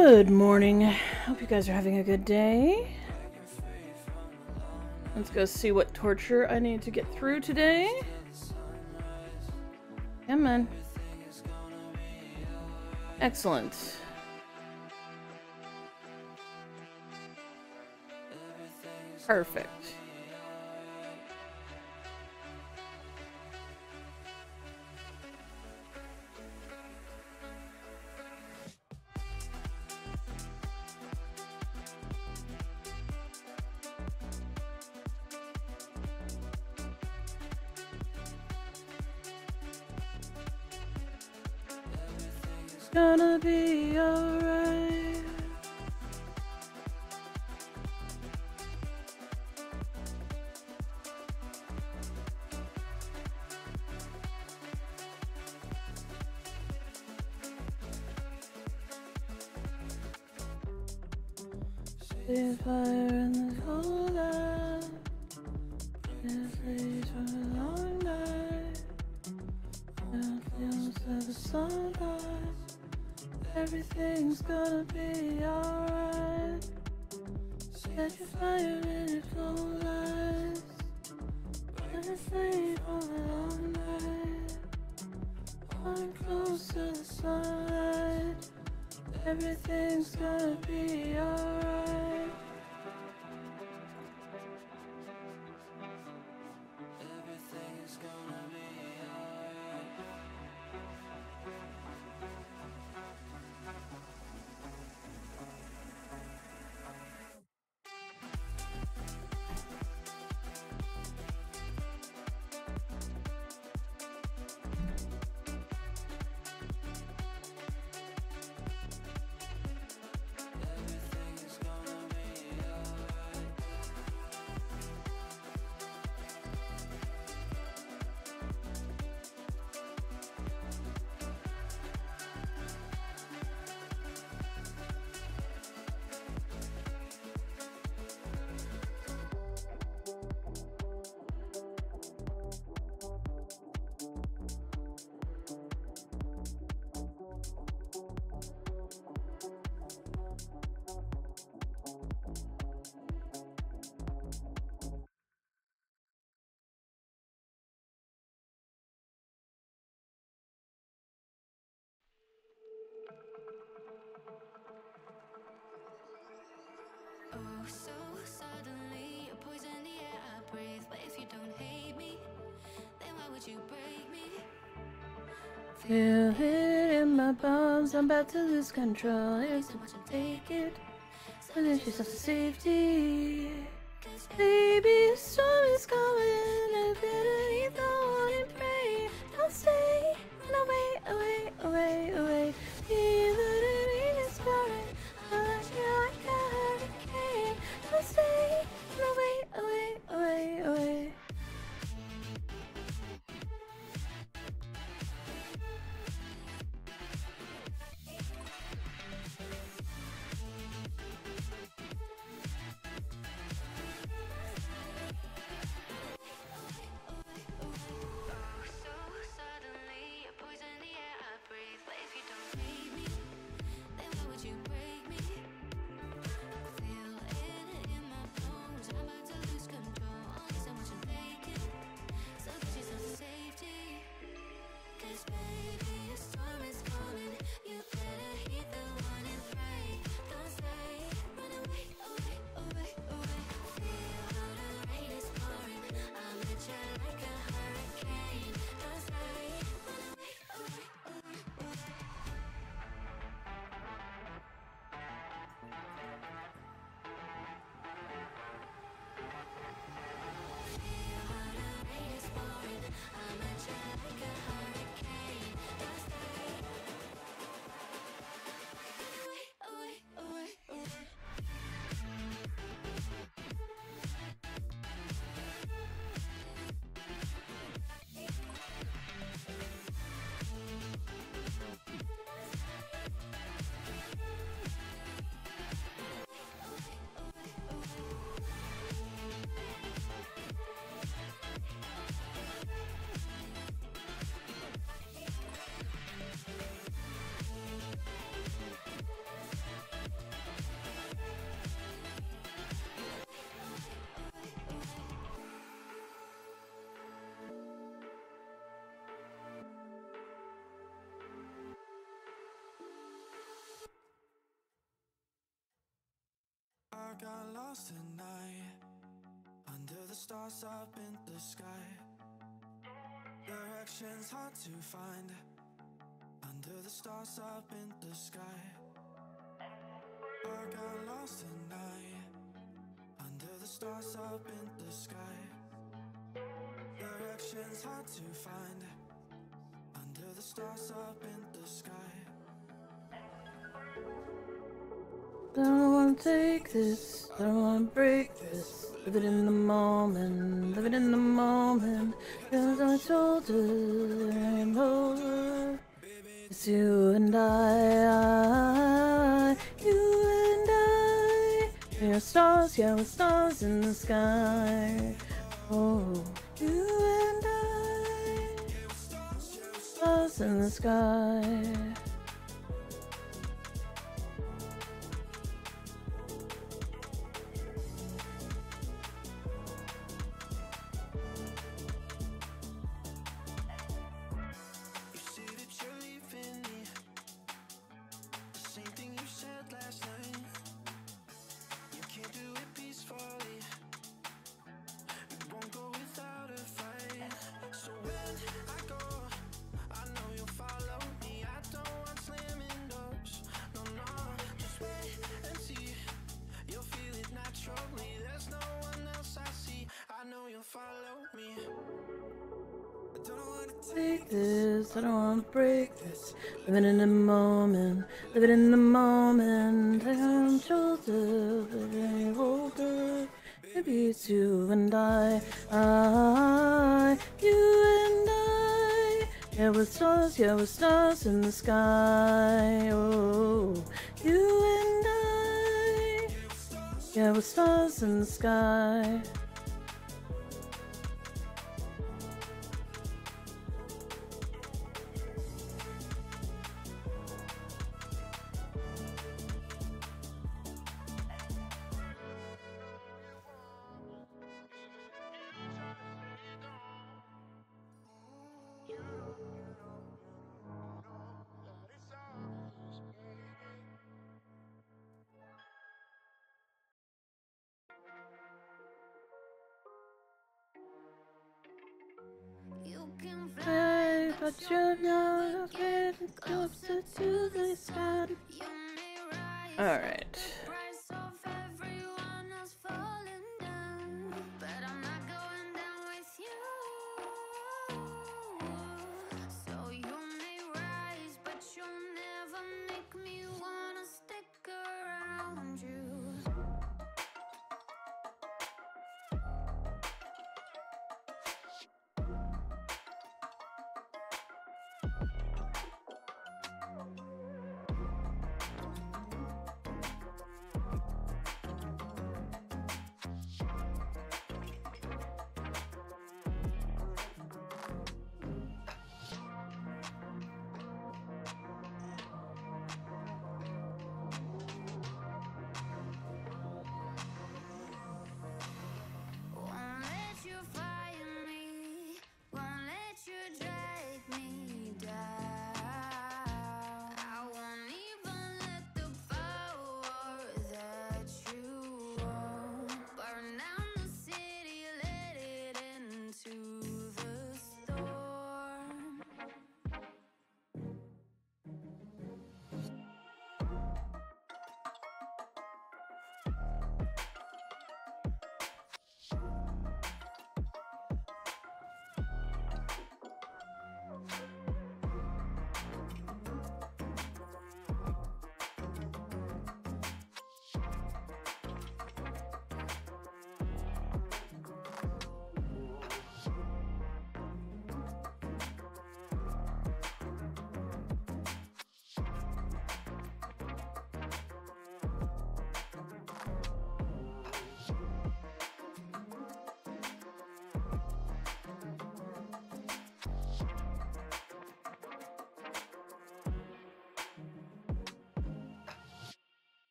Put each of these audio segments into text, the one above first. Good morning. Hope you guys are having a good day. Let's go see what torture I need to get through today. Come on. Excellent. Perfect. Gonna be alright. See fire in the cold night. It freeze for a long night. It feels like the sunlight. Everything's gonna be alright. Set your fire in your cold eyes. Gonna sleep all along night. One close to the sunlight. Everything's gonna be alright. Everything's gonna be so suddenly, a poison in the air I breathe. But if you don't hate me, then why would you break me? Feel it in my bones, I'm about to lose control. Here's too much to take it, so then she's off to safety. Baby, a storm is coming, I better leave the warning and pray. Don't stay, run away, away, away, away. Feel that it ain't inspiring, I'll let you like a hurricane. Don't stay, run away, away, away, away. So suddenly, a poison in the air I breathe. But if you lost at night, under the stars up in the sky. Directions hard to find, under the stars up in the sky. I got lost at night, under the stars up in the sky. Directions hard to find, under the stars up in the sky. I don't want to take this, I don't want to break this. Live it in the moment, live it in the moment. Cause on my shoulders and over, it's you and I, you and I. We are stars, yeah, we're stars in the sky. Oh, you and I, stars in the sky. I don't want to break this. Living in the moment, living in the moment. I am shoulders, living older. Maybe it's you and I, you and I. Yeah, we're stars in the sky. Oh, you and I. Yeah, we're stars in the sky. But you're not getting closer to the sun. Alright.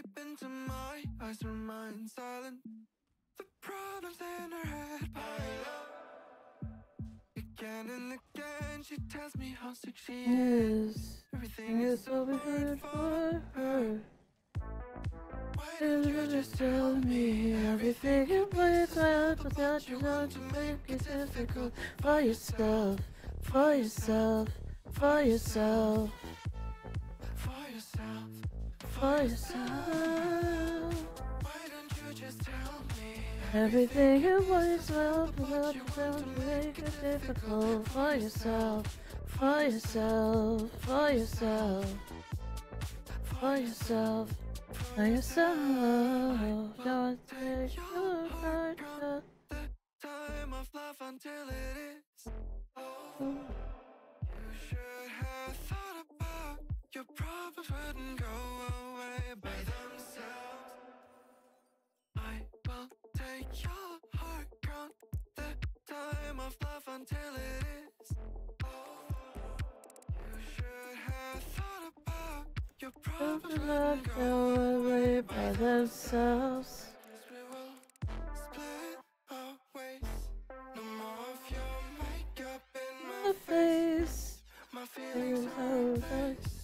deep into my eyes, her mind silent. The problems in her head pile up. Again and again, she tells me how sick she is. Everything is so bad for her. Why did you just tell me everything you put out, without you want to make it difficult for yourself, for yourself, for yourself, for yourself, for yourself? Why don't you just tell me everything you put out, without you want to make it difficult for yourself, for yourself, for yourself, for yourself? For yourself, don't take your heart from the time of love until it is over. You should have thought about your problems wouldn't go away by themselves. I will take your heart from the time of love until it is over. You should have thought about your problems wouldn't go away by themselves. We will split our ways. No more of your makeup in my face. My feelings are replaced.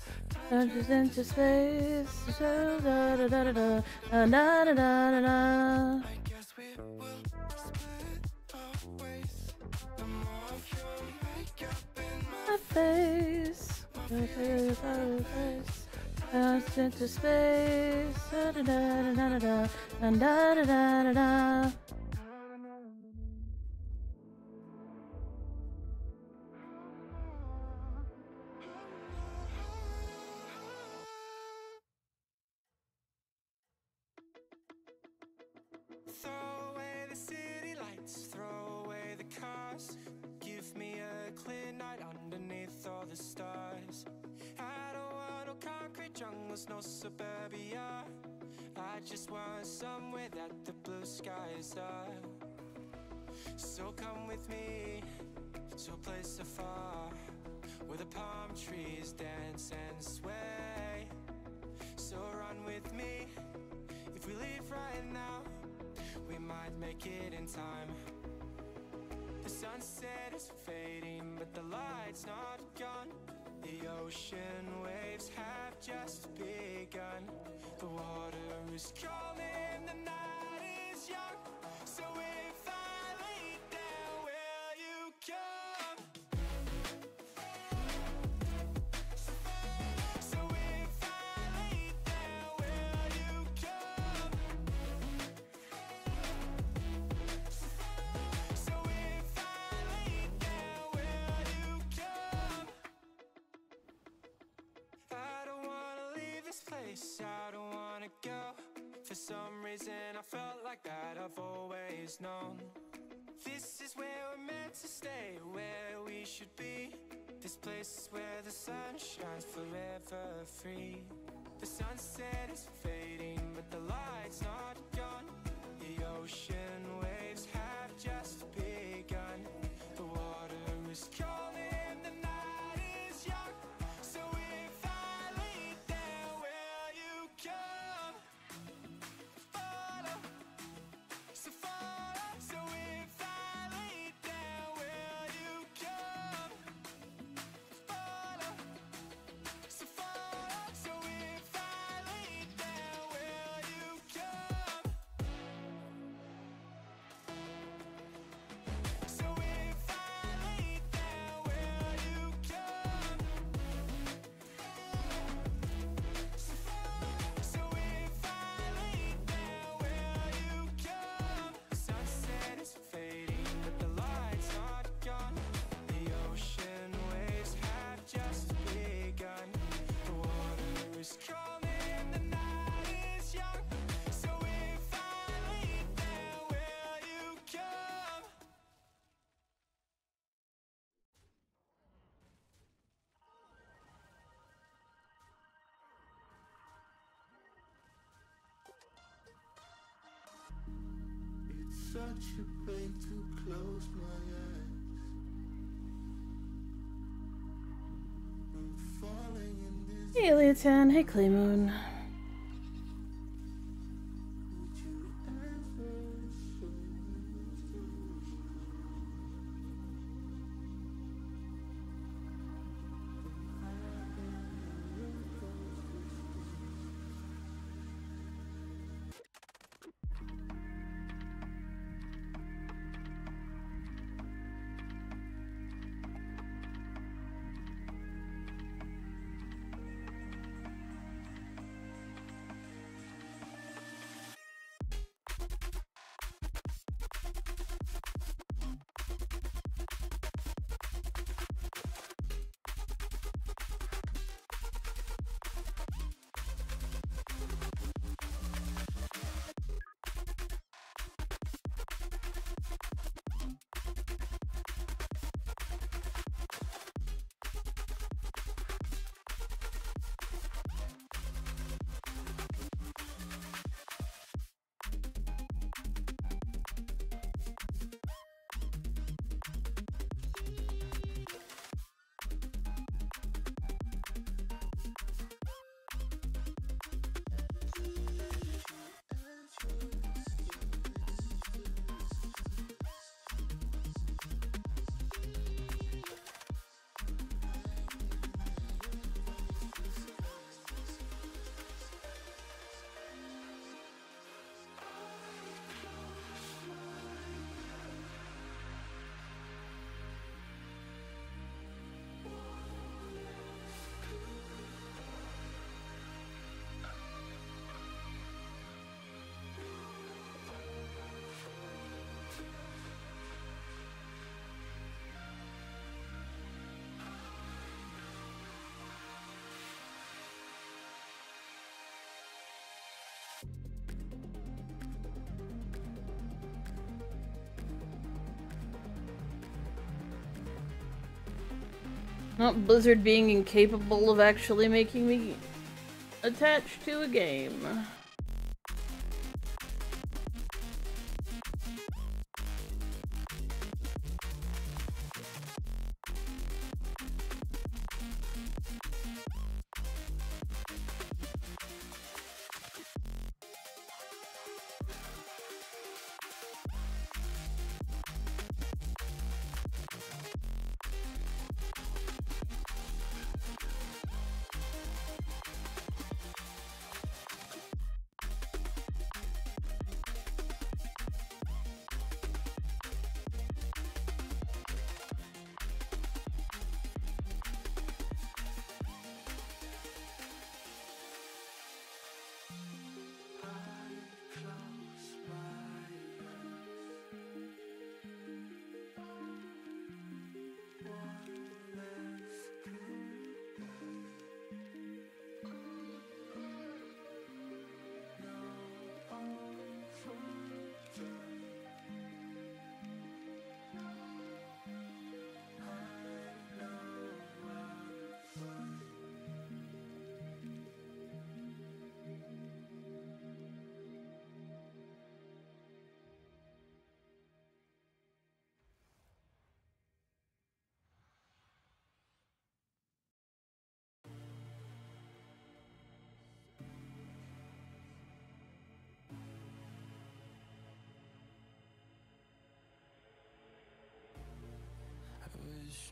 Touches into space. Da da da da da da da da da da. I guess we will split our ways. No more of your makeup in my face. My feelings are replaced. Dance into space. Da da da da da da da da da da da. Throw away the city lights, throw away the cars. Give me a clear night underneath all the stars. Jungles, no suburbia. I just want somewhere that the blue skies are. So come with me to a place afar, where the palm trees dance and sway. So run with me. If we leave right now, we might make it in time. The sunset is fading, but the light's not gone. The ocean waves have just begun. The water is calling, the night is young. So if I lay down, will you come? So if I lay down, will you come? So if I lay down, will you come? Place, I don't wanna go. For some reason I felt like that, I've always known. This is where we're meant to stay, where we should be. This place is where the sun shines forever free. The sunset is fading, but the light's not gone. The ocean waves have just begun. The water is calling. Such a pain to close my eyes. I'm falling in this. Hey Leotan, hey Claymoon. Not Blizzard being incapable of actually making me attached to a game.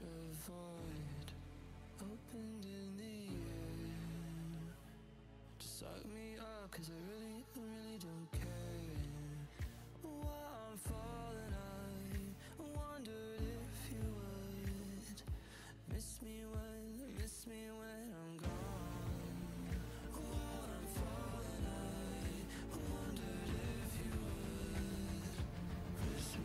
A void opened in the air to suck me up, cause I really don't care what I'm falling. I wondered if you would miss me when I'm gone. What I'm falling, I wondered if you would miss me.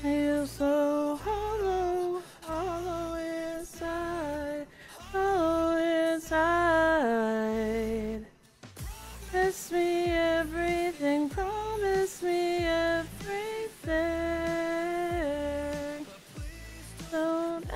Feel so hollow, hollow inside, hollow inside. Promise me everything, promise me everything. Don't I?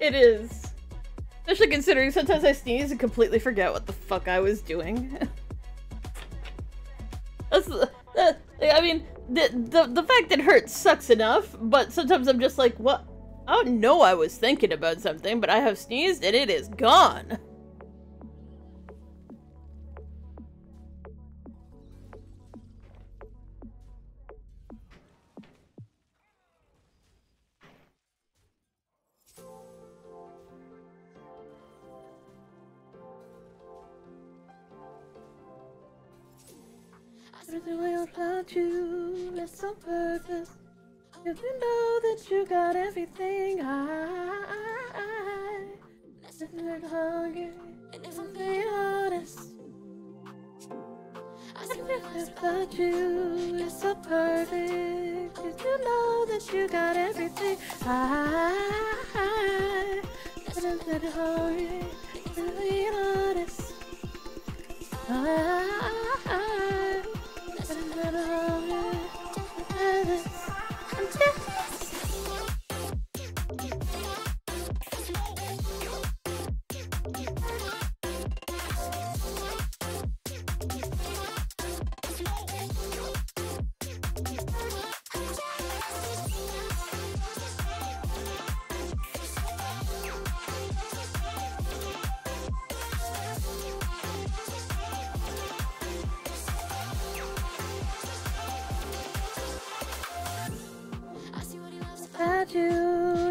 It is. Especially considering sometimes I sneeze and completely forget what the fuck I was doing. That's I mean, the fact that hurt sucks enough, but sometimes I'm just like, what? I don't know, I was thinking about something, but I have sneezed and it is gone. You left on purpose. If you know that you got everything, I and hungry, and if I'm being honest, I never thought you were so perfect. If you know that you got everything, I and hungry, and being honest,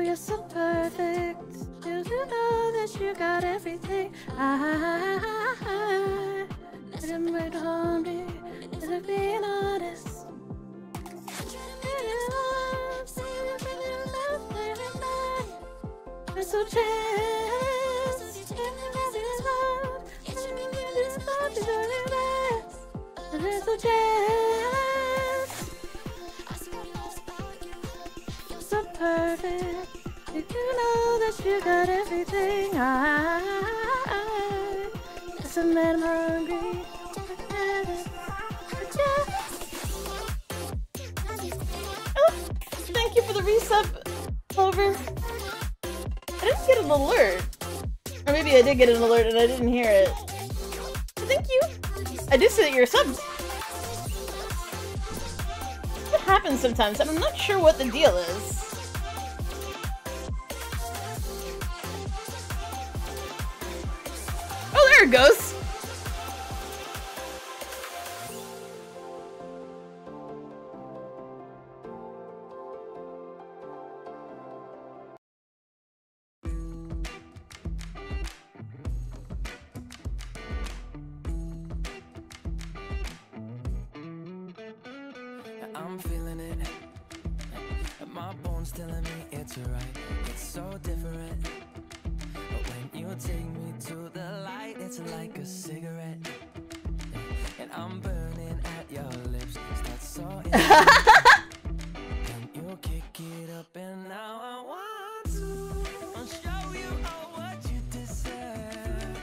you're so perfect. Do you know that you got everything? I didn't bring home to you, and I'm being honest. I'm so chance. I'm so chance. Perfect. If you know that you got everything, I man hungry. Oh, thank you for the resub, Clover. I didn't get an alert. Or maybe I did get an alert and I didn't hear it. But thank you. I did see that you're subbed. It happens sometimes, and I'm not sure what the deal is. There it goes. I'm feeling it. My bones telling me it's alright. It's so different. You take me to the light, it's like a cigarette, and I'm burning at your lips. That's so and you kick it up, and now I want to show you all what you deserve.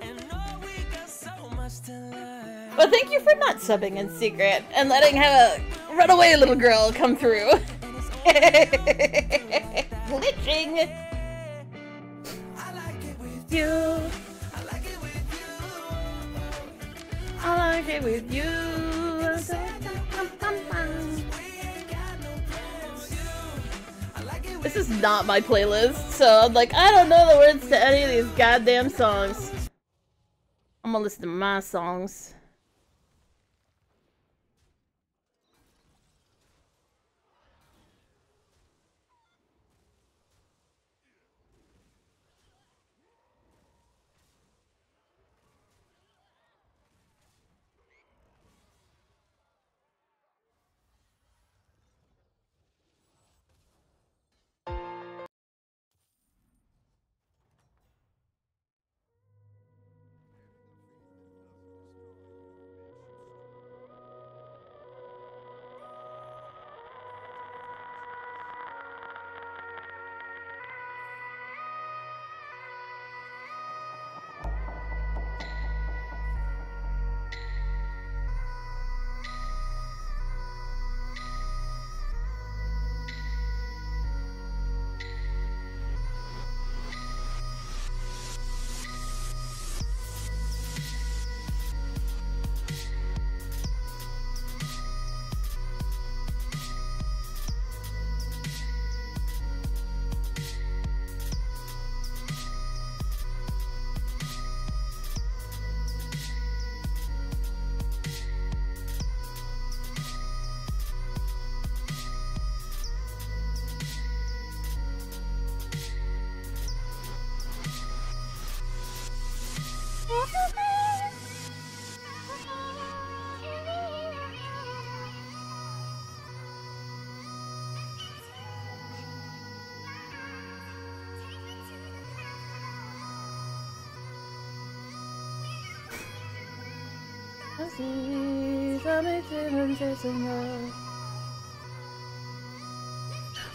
And oh, we got so much to learn. Well, thank you for not subbing in secret and letting have a runaway little girl come through. Glitching. You. I like it with you. I like it with you. This is not my playlist, so I'm like, I don't know the words to any of these goddamn songs. I'm gonna listen to my songs.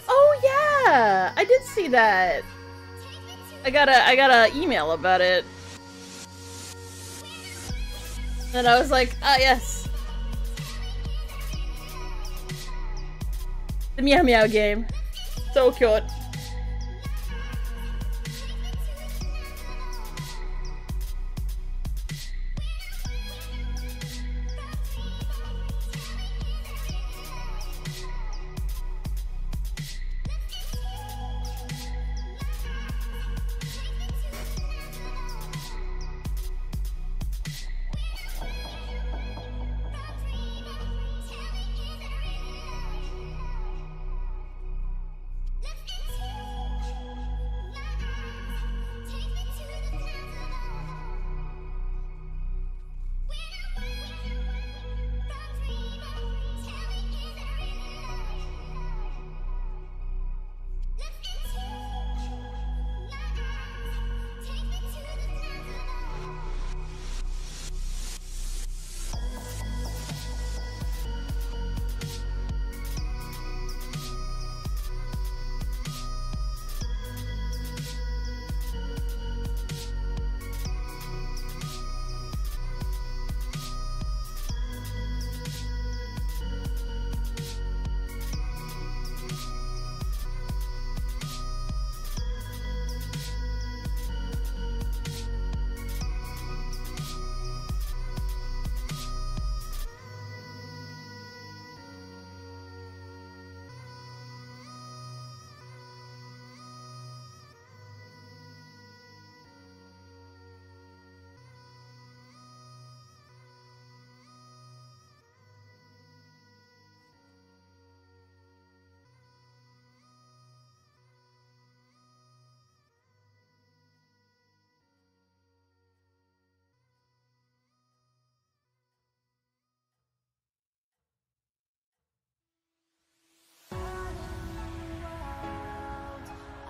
Oh yeah, I did see that. I got a email about it, and I was like, ah yes, the Meow Meow game, so cute.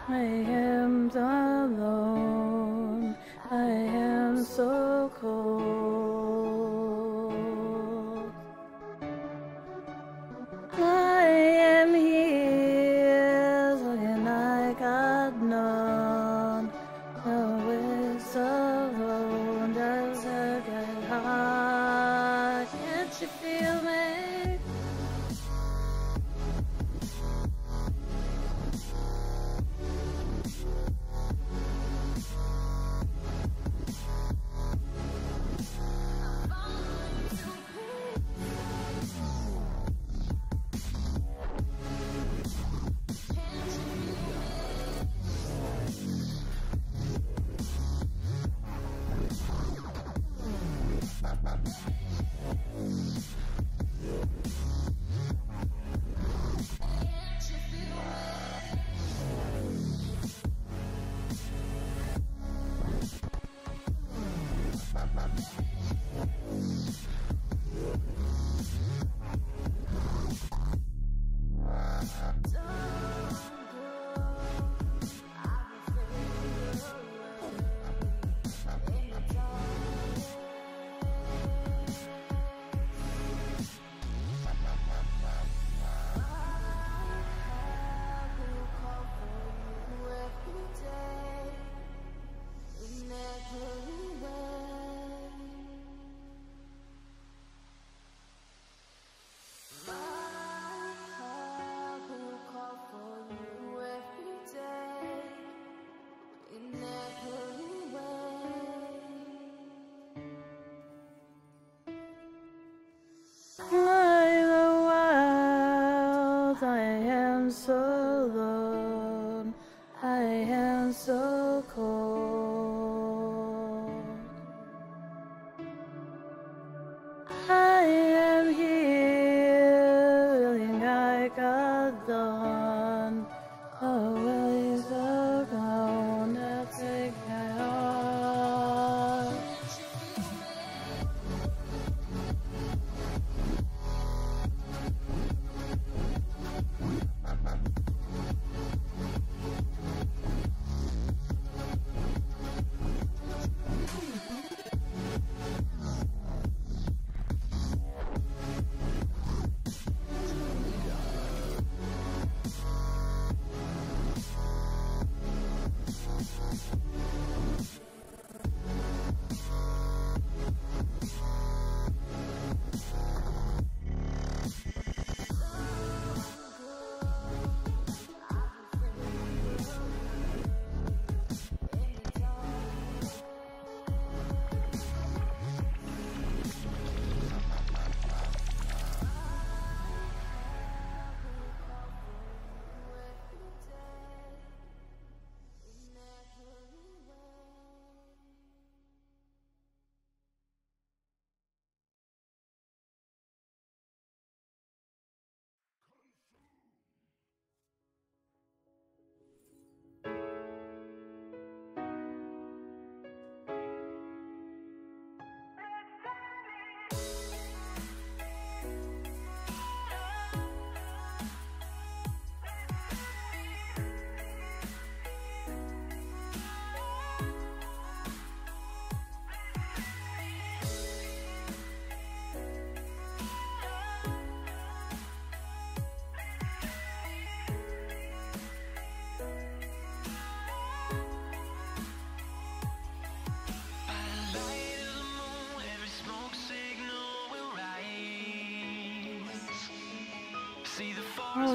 I am alone, I am so cold. I am here, looking like I've known. Now it's alone, does it get hard? Can't you feel me?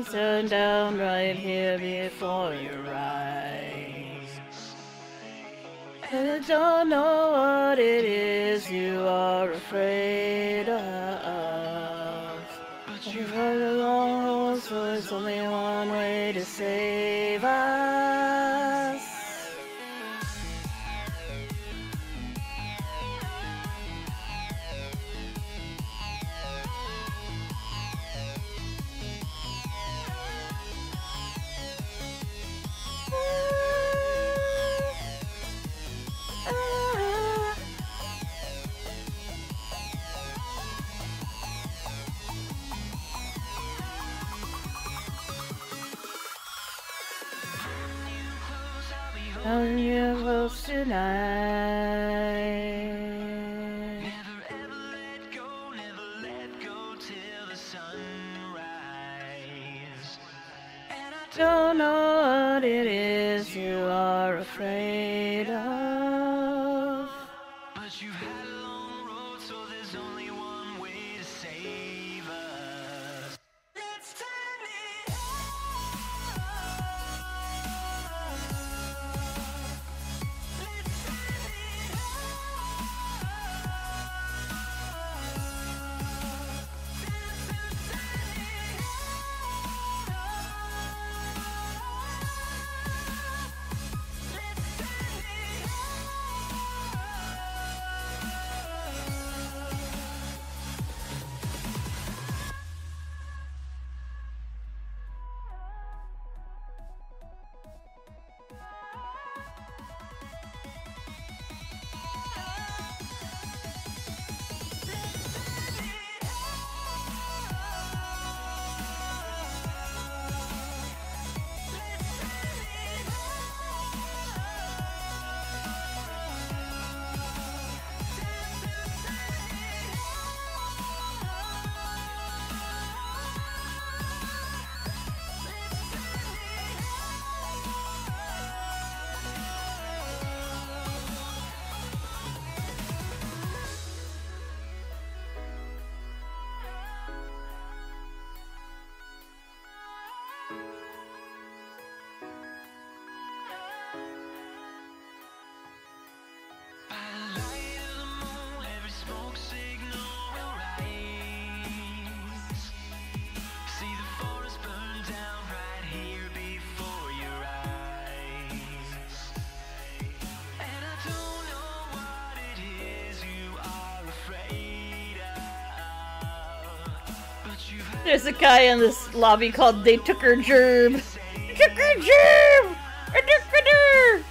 Don't turn down right here before you rise. I don't know what it is you are afraid of, but you've heard the long road, so there's only one way to save us. Come here close tonight. Never ever let go till the sunrise. And I don't know what it is you are afraid of, but you've had a long road, so there's only one way to save us. Let's turn it There's a guy in this lobby called They Took Her Jerb. They Took Her Jerb! I took her jerb!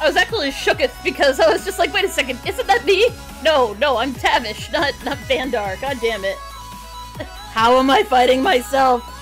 I was actually shook it because I was just like, wait a second, isn't that me? No, I'm Tavish, not Vandar. God damn it. How am I fighting myself?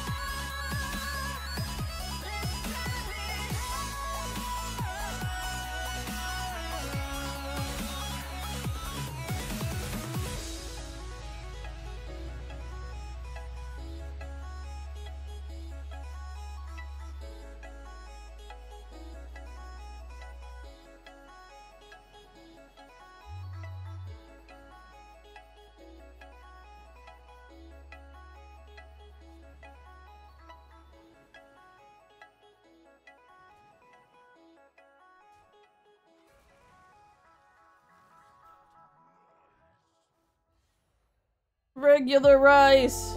Regular rice.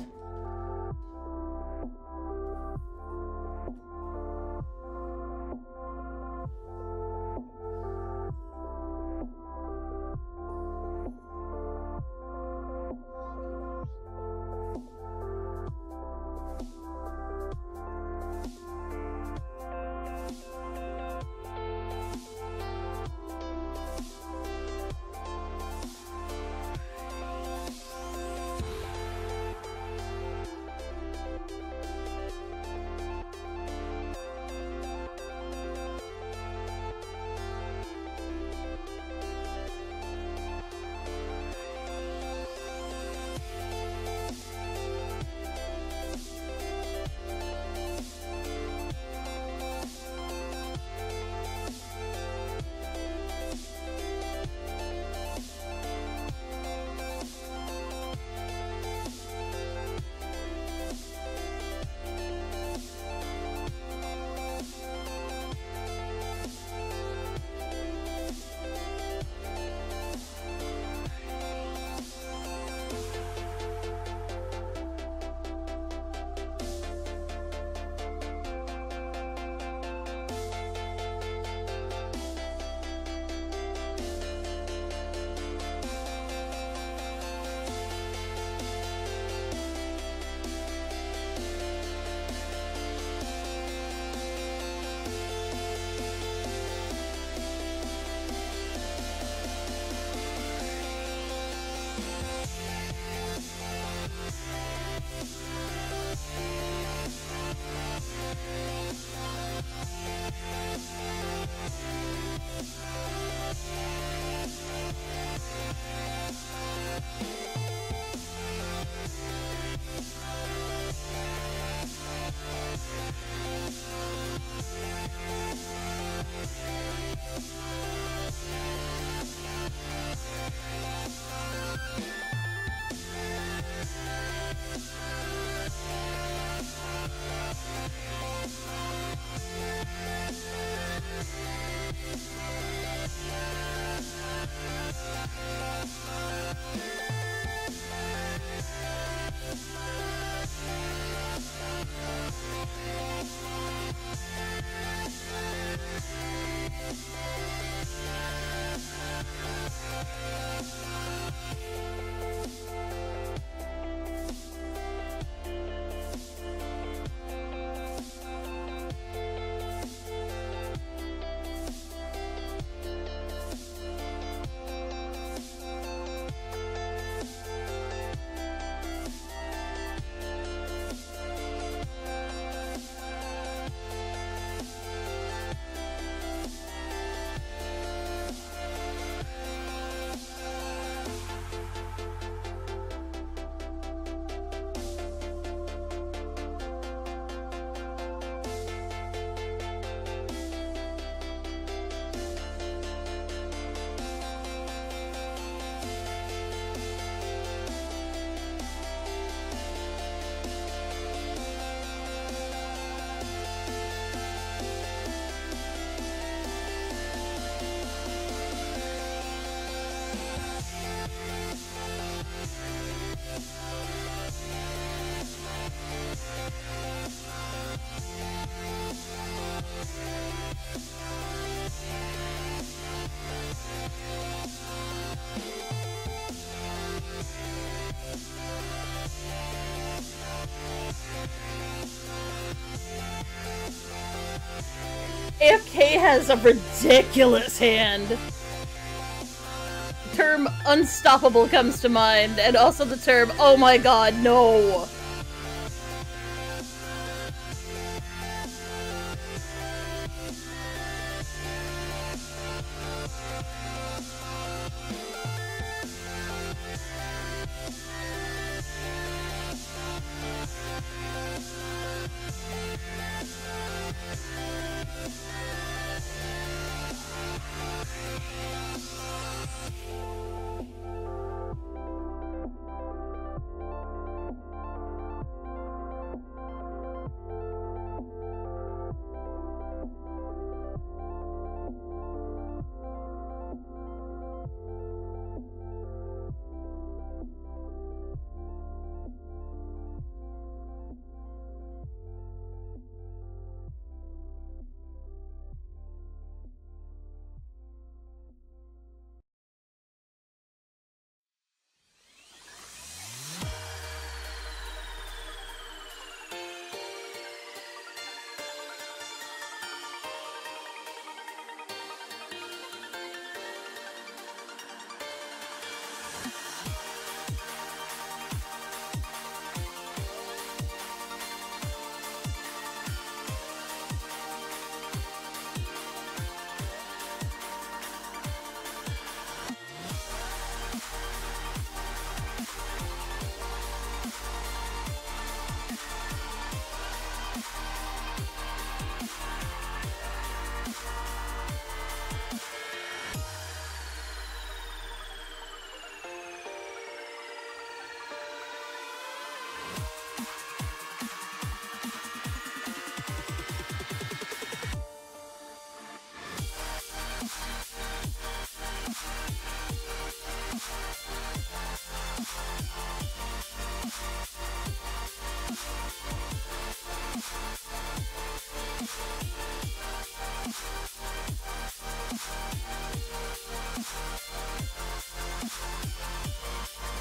AFK has a ridiculous hand. The term unstoppable comes to mind, and also the term, oh my god, no.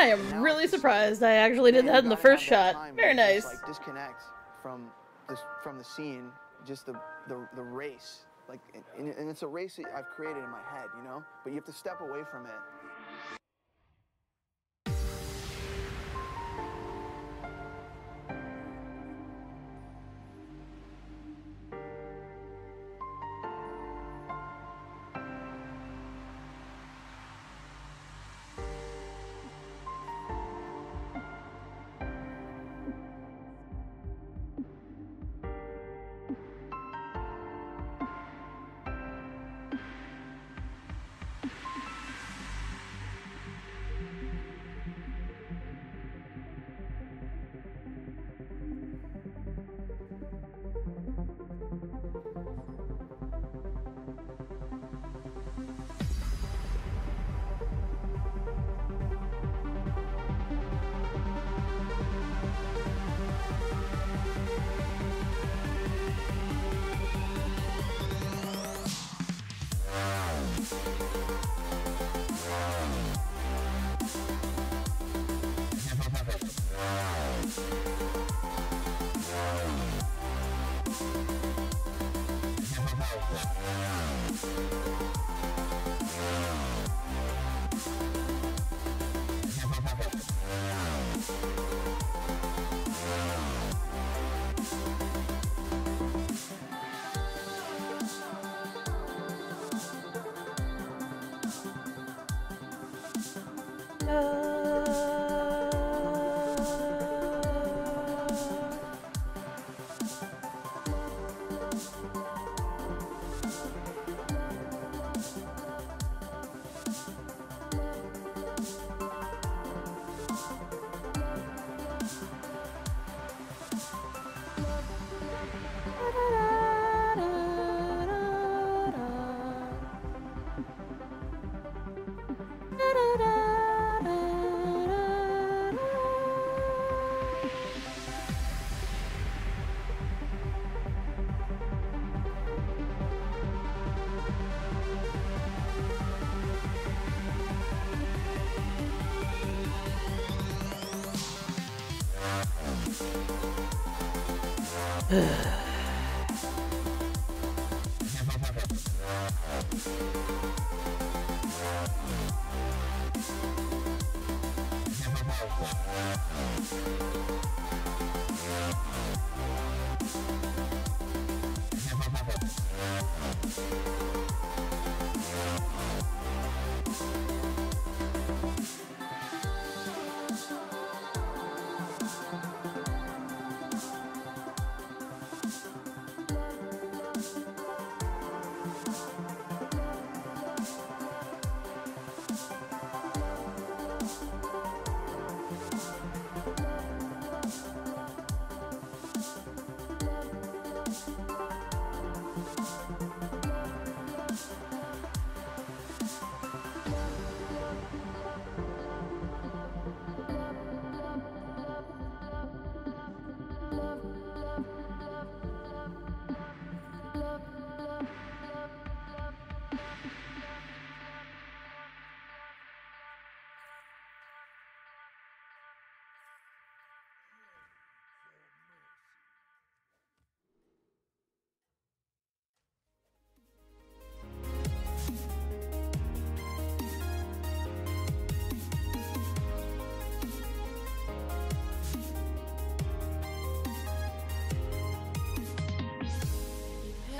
I am really surprised I actually did that in the first shot. Very nice. Like disconnect from the scene, just the race. Like, and it's a race that I've created in my head, you know? But you have to step away from it.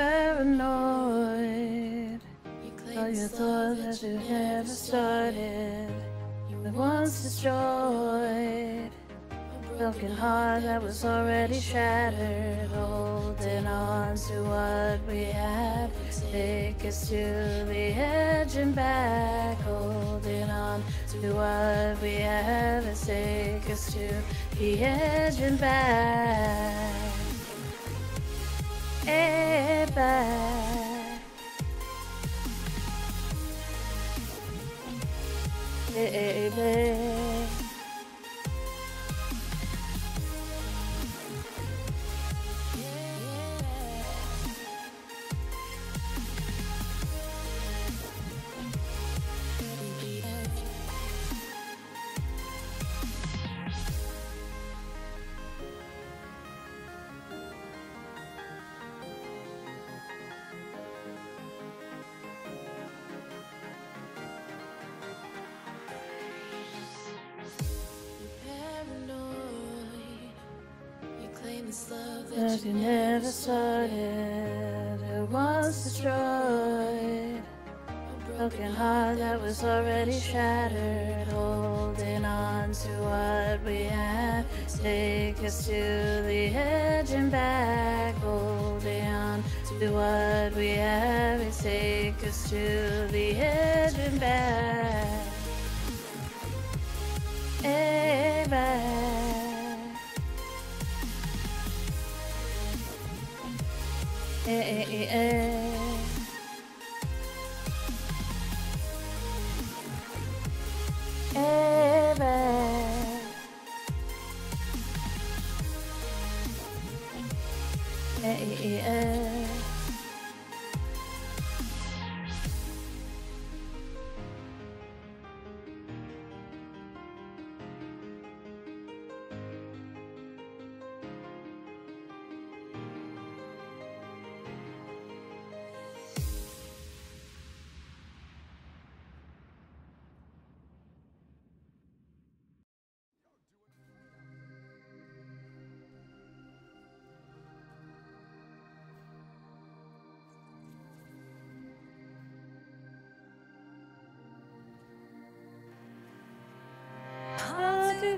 Paranoid, all your thoughts that you never started, you were once destroyed, a broken heart that was already shattered, holding on to what we have, take us to the edge and back, holding on to what we have, and take us to the edge and back. Back. Baby, that you never started, it was destroyed. A broken heart that was already shattered, holding on to what we had. Take us to the edge and back, holding on to what we have. And take us to the edge and back. Hey, back.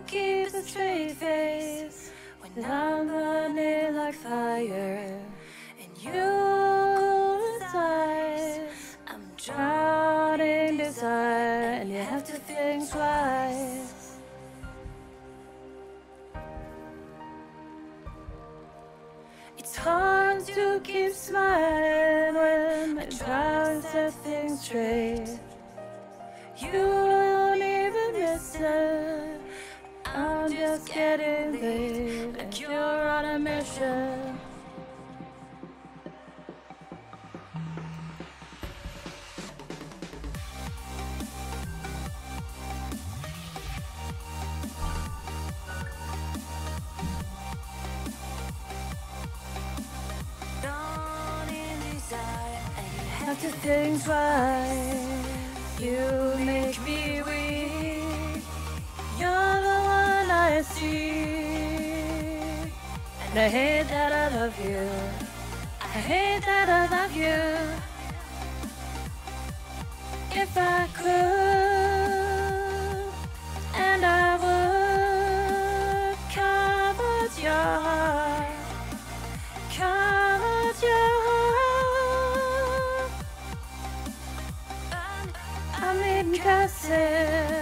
Keep a straight face when I'm burning like fire and you're cold as ice. I'm drowning desire and you have to think twice. It's hard to keep smiling when I try to set things straight. You don't even listen. I'm just getting late, like you're on a mission. Don't in desire, and you have to think right. You make me weak. You're the I see, and I hate that I love you. I hate that I love you. If I could, and I would, covered your heart, covered your heart. I'm in Kassel.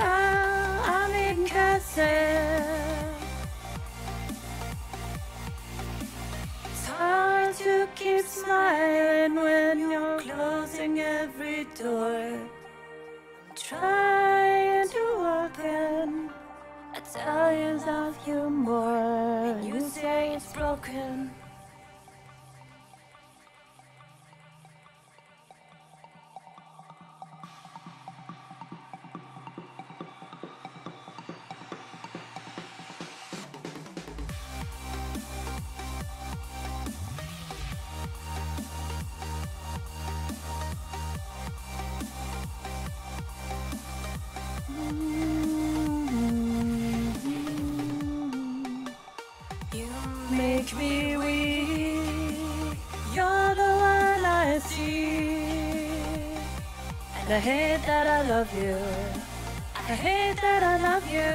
I'm in Kassel. It's hard to keep smiling when you're closing every door. I'm trying to open. I tell you love you more, and you say it's broken. I hate that I love you. I hate that I love you.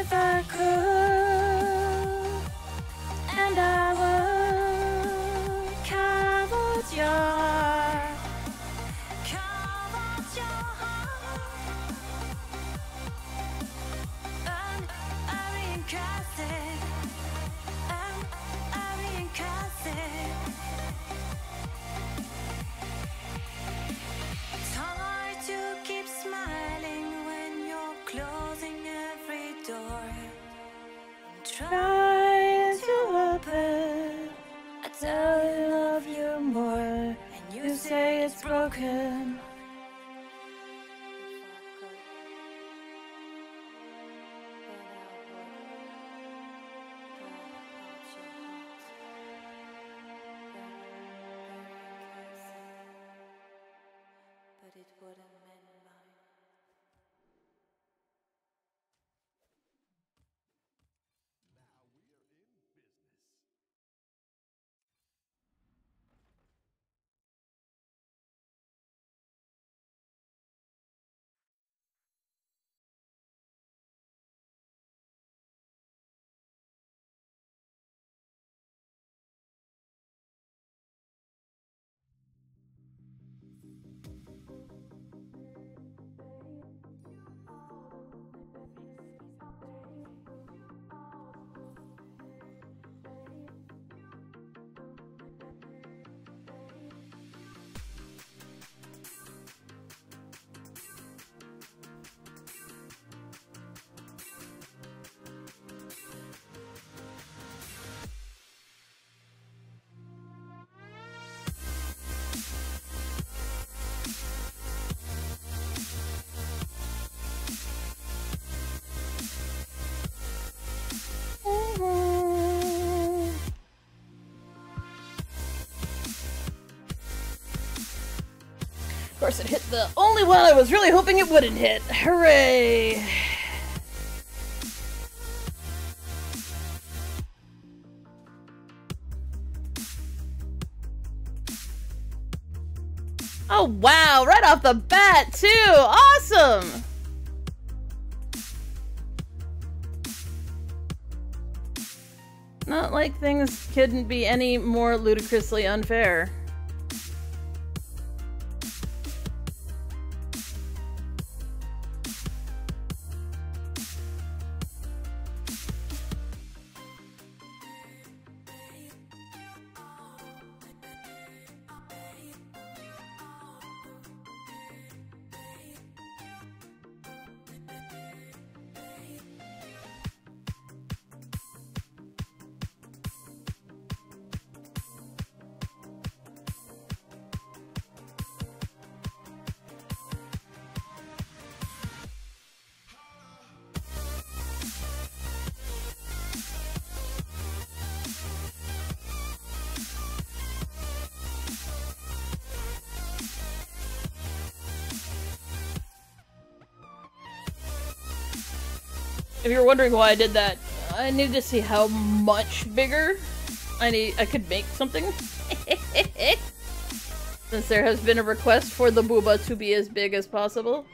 If I could, and I would, cover your heart, cover your heart. And I'm in Kassel. And I'm in Kassel. Trying to open, I tell you love you more, and you say it's broken. But it wouldn't. Of course, it hit the only one I was really hoping it wouldn't hit. Hooray! Oh wow, right off the bat too! Awesome! Not like things couldn't be any more ludicrously unfair. If you're wondering why I did that, I needed to see how much bigger I could make something. Since there has been a request for the booba to be as big as possible.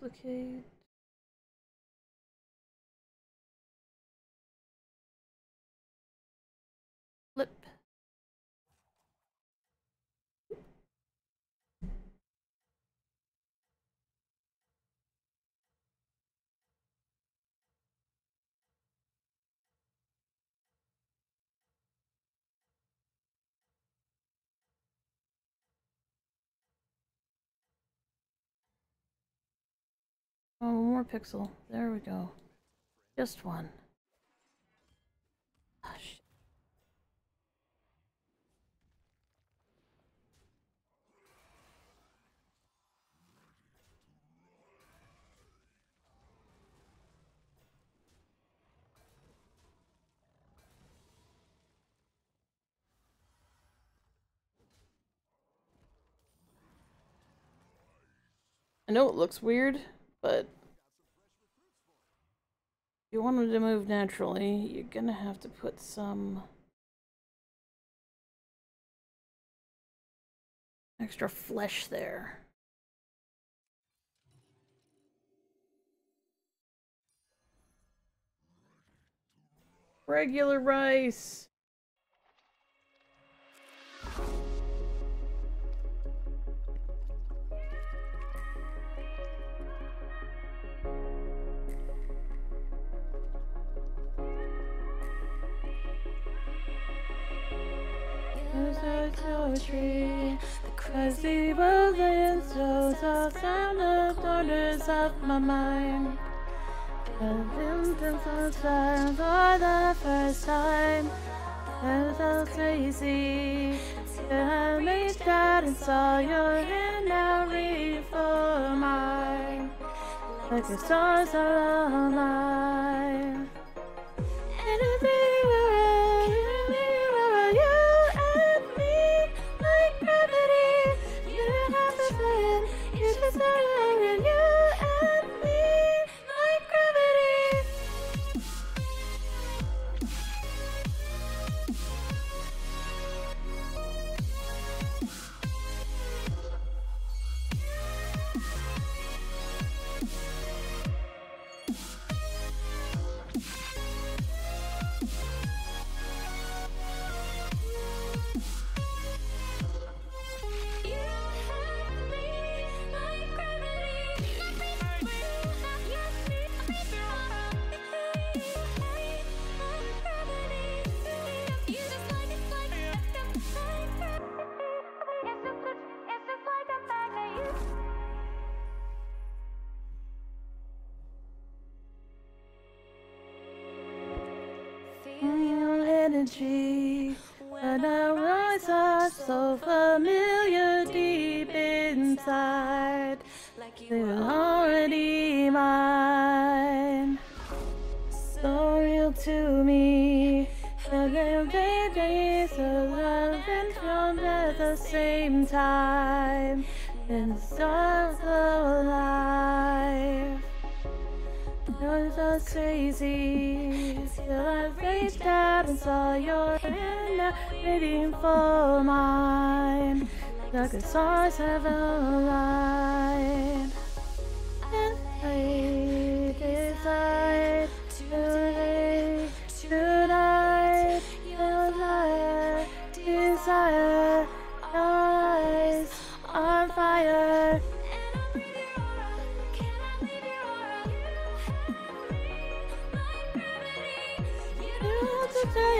duplicate. Flip. Oh, one more pixel. There we go. Just one. Oh, shit. I know it looks weird, but if you want them to move naturally, you're gonna have to put some extra flesh there. Regular rice! Poetry, the crusty balloons, those are sound of thunders of my mind. The infants of time for the first time, that felt crazy. I reached out and saw your hand out reach for mine, like the stars are alive. Energy, when I rise up, so familiar deep inside, like you were already mine. So real to me, the great days of love and from at the same time, and the stars are alive. You're so crazy, till I reached out and saw your hand waiting for mine, like the stars have aligned. And I decide tonight, your desire, eyes on fire.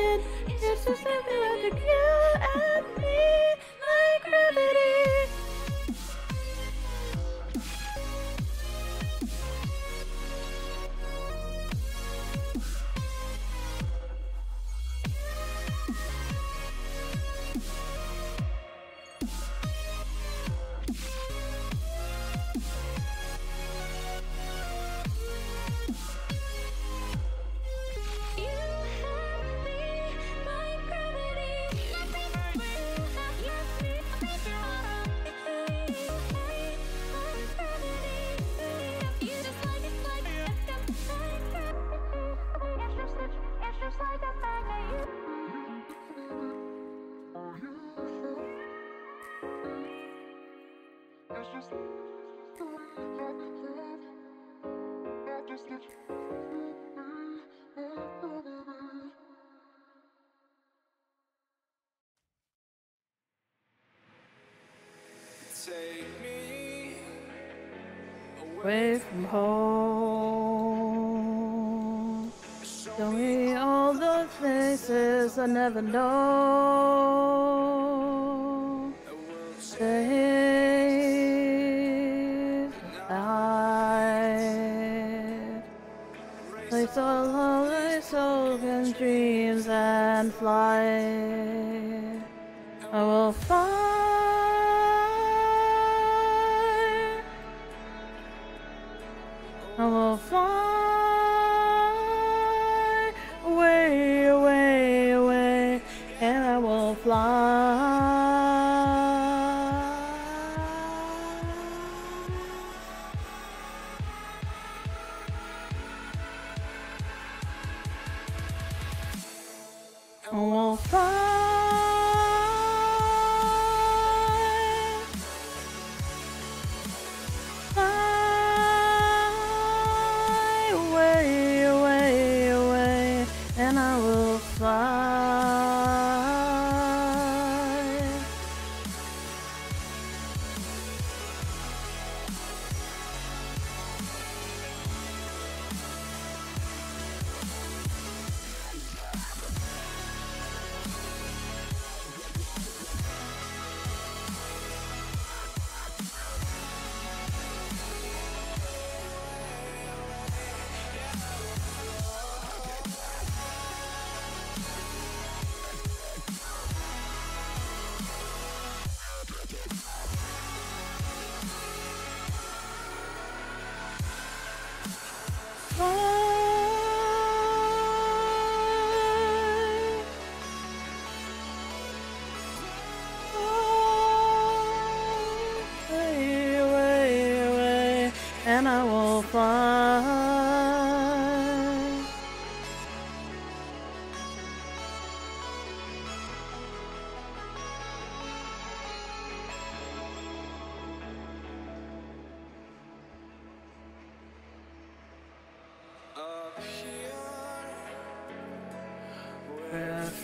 It's just something under you and me, like gravity. It's just Away from home, show me all the faces I never know. Save life, place all holy souls in dreams and flight. I will find. I will fly away, away, away, and I will fly. I will fly.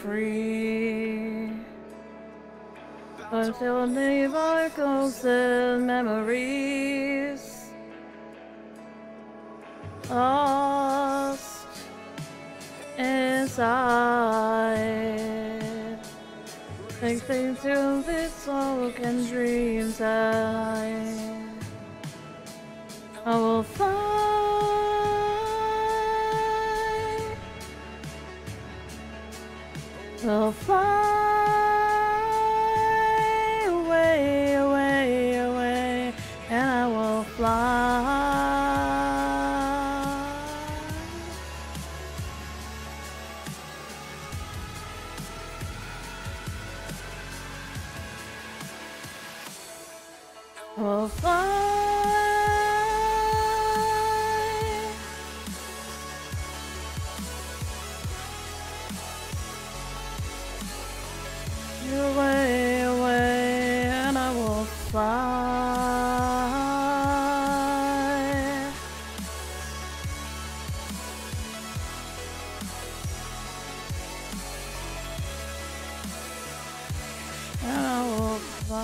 Free, but still leave our closest memories lost inside. Take things to this smoke and dreams that I will find. I'll fly away, away, away, and I will fly. I'll fly. Away, away, and I will fly. And I will fly.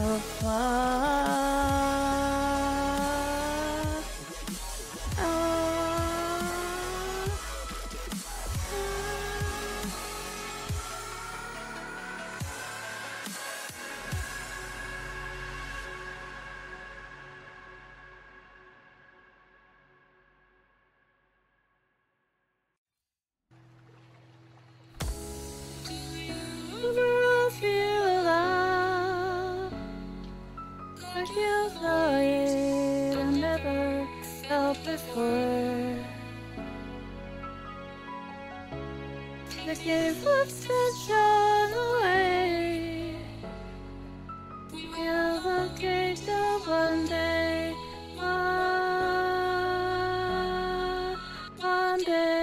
I'll fly. The game was taken away. We'll locate the one day, one day.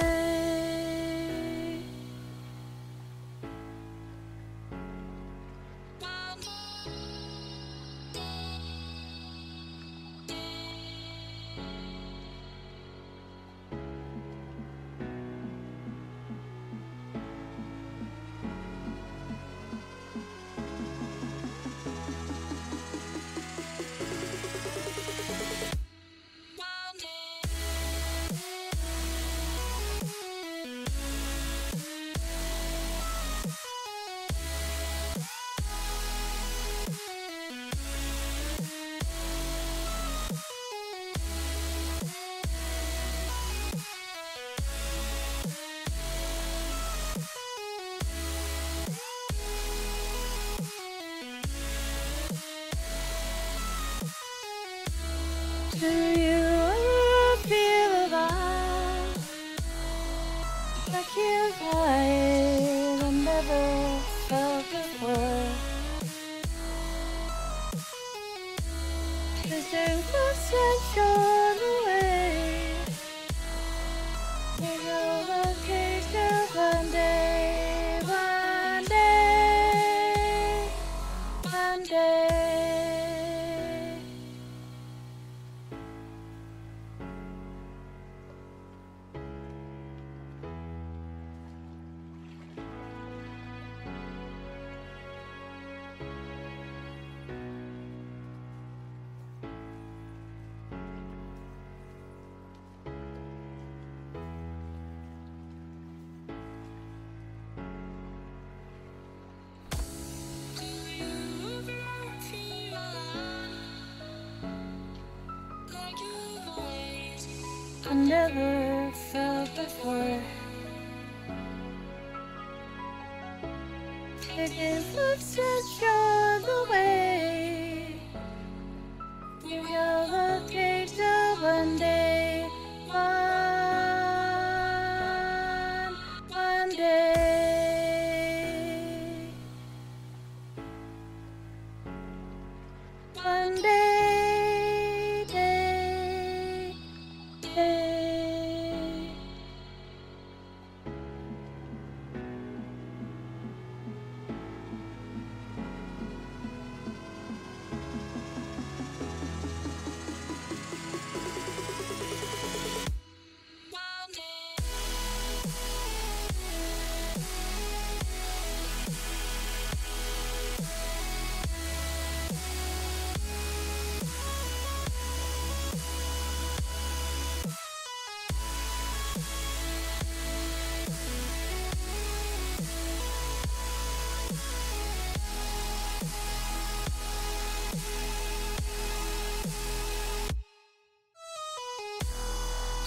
never felt before. The same must have shone away. There's no location one day. I never felt before. It is looks just gone away. You will locate the one day.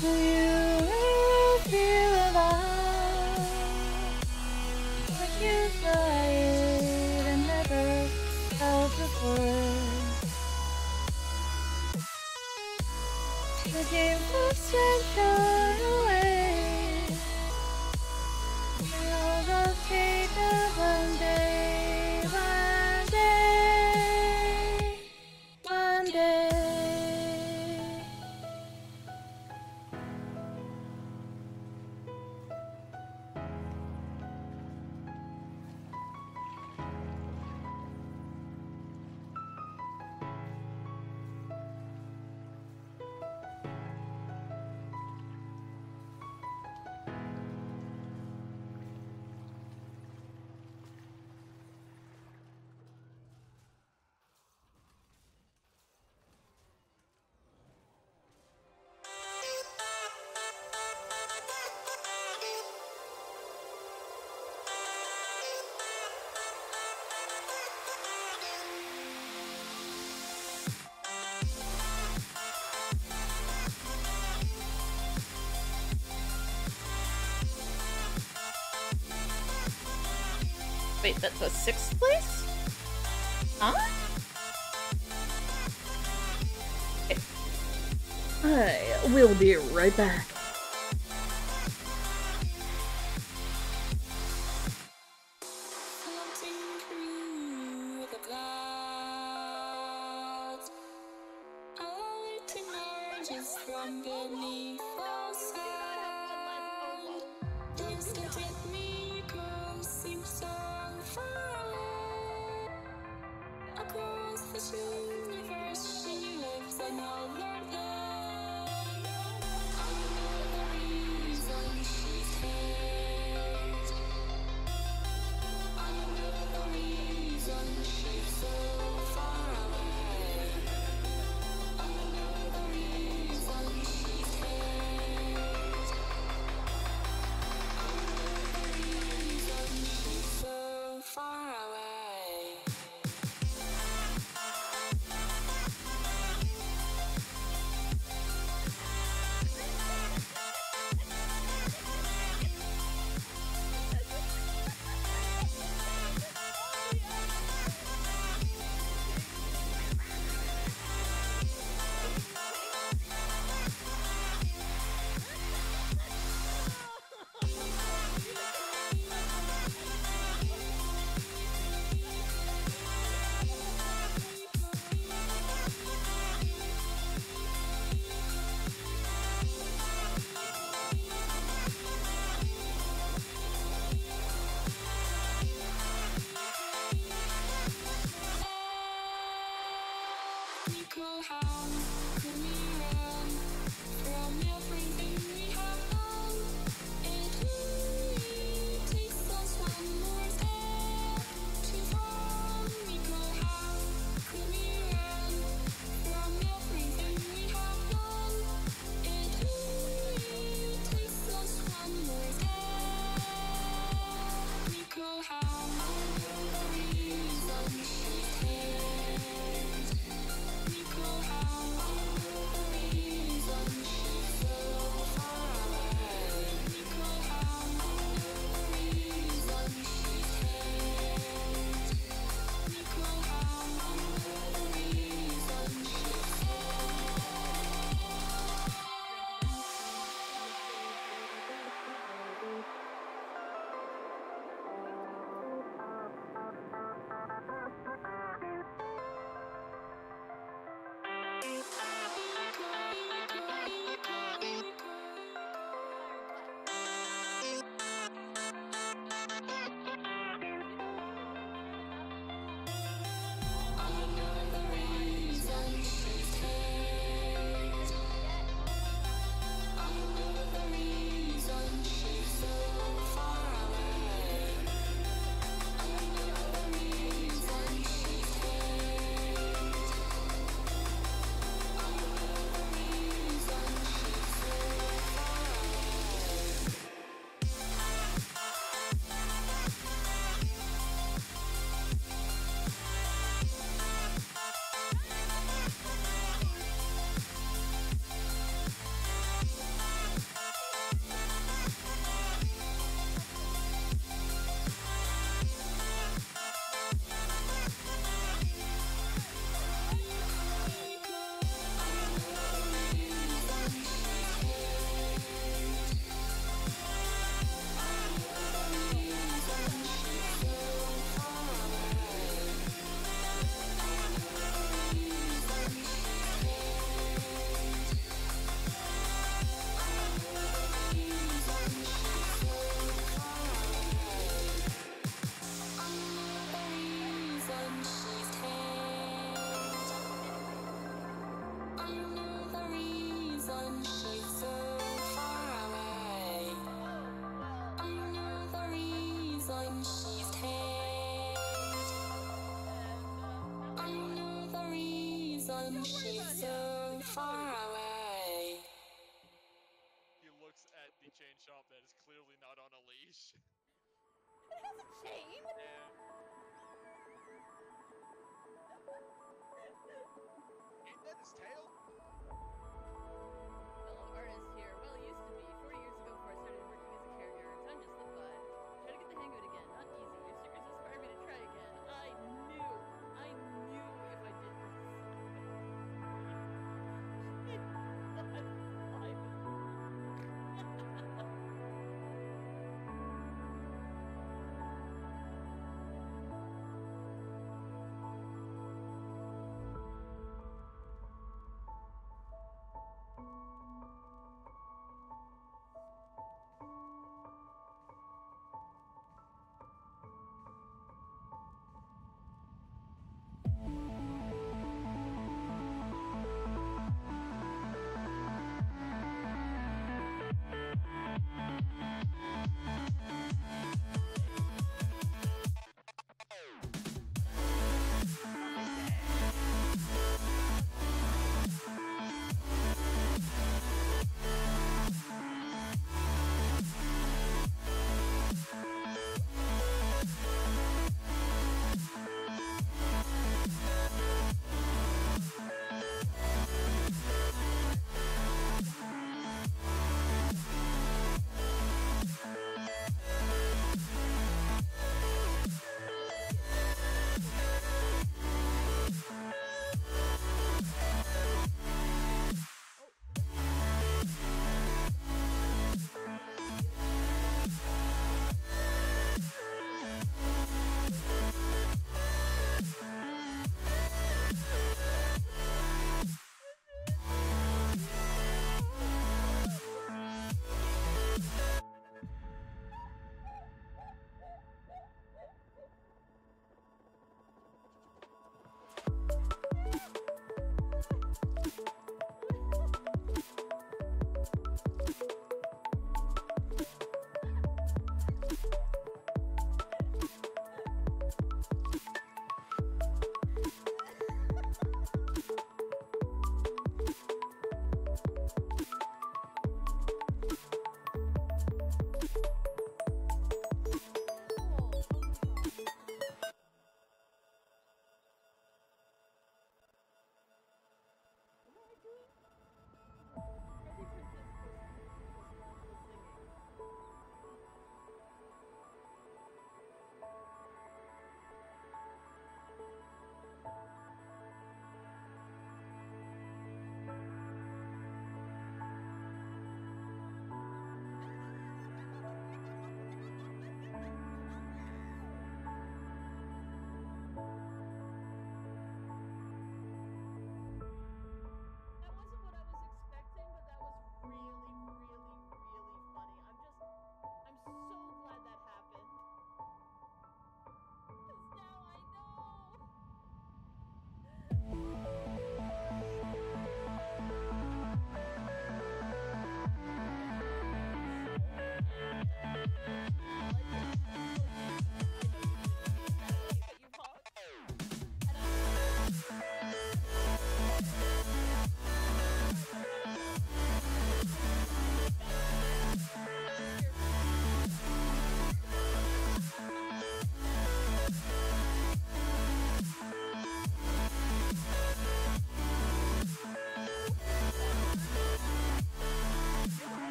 Do you feel alive? Like you died and never felt before. The game looks and shine away. You'll locate the one day. Wait, that's a 6th place? Huh? Okay. I will be right back. home, she's so far away. He looks at the chain shop that is clearly not on a leash. It has a chain? Yeah. Ain't that his tail? Fellow artist here, well used to be. 4 years ago before I started working as a caregiver, so I'm just the butt. Try to get the hang of it again, not easy. Your secrets inspired me to try again. I knew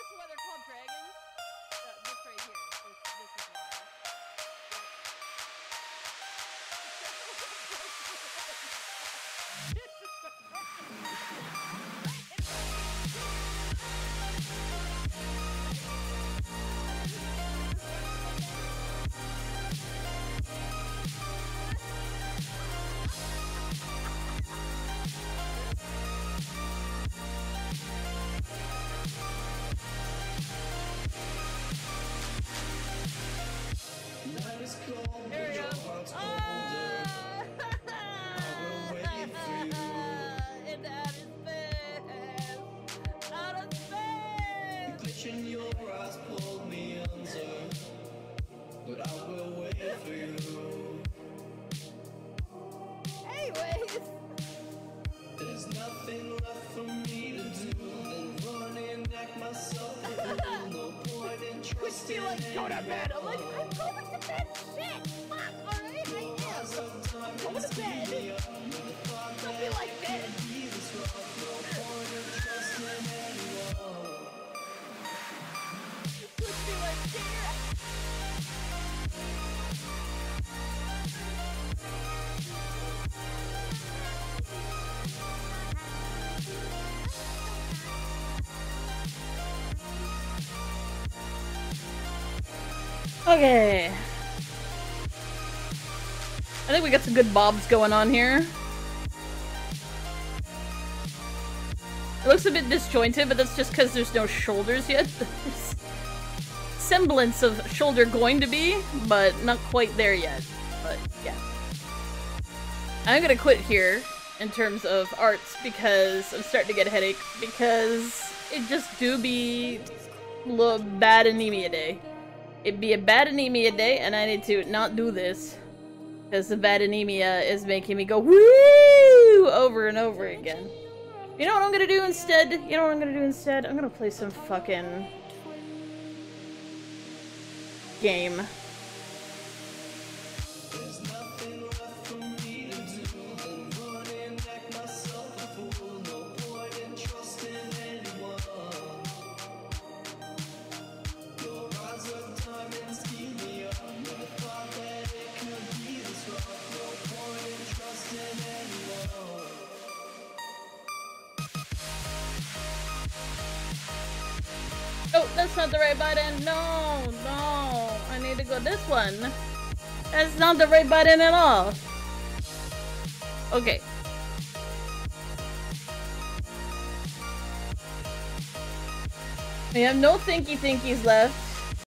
if I did this. Dragon? was still like, go to bed. I'm like, I'm going to bed. Shit. Fuck. All right, I am. Go to bed. Don't be like that. Put me like that. Okay. I think we got some good bobs going on here. It looks a bit disjointed, but that's just because there's no shoulders yet. Semblance of shoulder going to be, but not quite there yet. But yeah. I'm gonna quit here in terms of arts because I'm starting to get a headache because it just do be a bad anemia day. It'd be a bad anemia day, and I need to not do this. Because the bad anemia is making me go woo over and over again. You know what I'm gonna do instead? You know what I'm gonna do instead? I'm gonna play some fucking game. Not the right button. No, no. I need to go this one. That's not the right button at all. Okay. We have no thinky thinkies left.